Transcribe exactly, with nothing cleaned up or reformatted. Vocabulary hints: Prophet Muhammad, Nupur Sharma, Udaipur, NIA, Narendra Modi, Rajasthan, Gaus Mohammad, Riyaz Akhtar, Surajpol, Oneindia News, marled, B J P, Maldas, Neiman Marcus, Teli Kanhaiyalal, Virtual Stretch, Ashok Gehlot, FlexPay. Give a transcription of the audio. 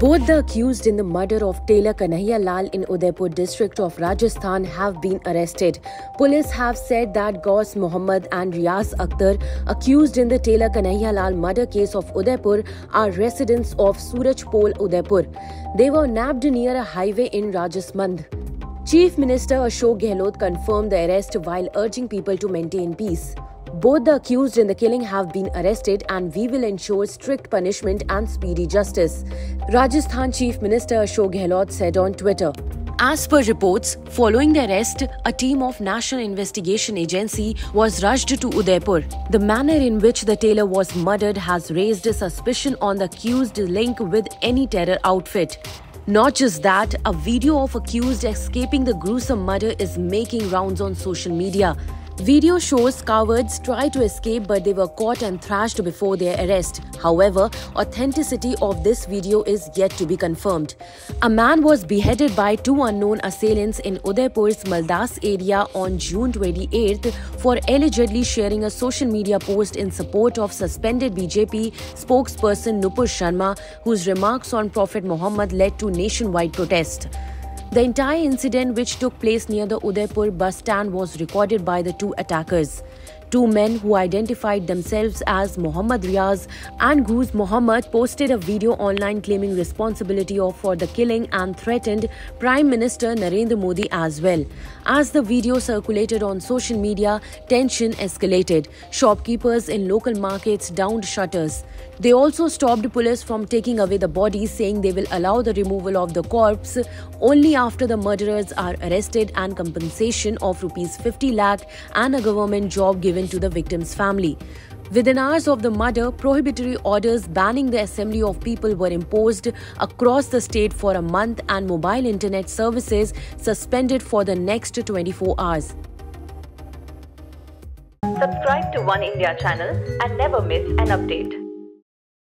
Both the accused in the murder of Teli Kanhaiyalal in Udaipur district of Rajasthan have been arrested. Police have said that Gaus Mohammad and Riyaz Akhtar, accused in the Teli Kanhaiyalal murder case of Udaipur, are residents of Surajpol, Udaipur. They were nabbed near a highway in Rajasthan. Chief Minister Ashok Gehlot confirmed the arrest while urging people to maintain peace. Both the accused in the killing have been arrested and we will ensure strict punishment and speedy justice, Rajasthan Chief Minister Ashok Gehlot said on Twitter. As per reports, following the arrest, a team of National Investigation Agency was rushed to Udaipur. The manner in which the tailor was murdered has raised suspicion on the accused link with any terror outfit. Not just that, a video of accused escaping the gruesome murder is making rounds on social media. Video shows cowards try to escape but they were caught and thrashed before their arrest. However, authenticity of this video is yet to be confirmed. A man was beheaded by two unknown assailants in Udaipur's Maldas area on June twenty-eighth for allegedly sharing a social media post in support of suspended B J P spokesperson Nupur Sharma, whose remarks on Prophet Muhammad led to nationwide protest. The entire incident, which took place near the Udaipur bus stand, was recorded by the two attackers. Two men who identified themselves as Mohammad Riyaz and Gaus Mohammad posted a video online claiming responsibility for the killing and threatened Prime Minister Narendra Modi as well. As the video circulated on social media, tension escalated. Shopkeepers in local markets downed shutters. They also stopped police from taking away the bodies, saying they will allow the removal of the corpse only after the murderers are arrested and compensation of rupees fifty lakh and a government job given to the victim's family. Within hours of the murder, prohibitory orders banning the assembly of people were imposed across the state for a month and mobile internet services suspended for the next twenty-four hours. Subscribe to One India channel and never miss an update.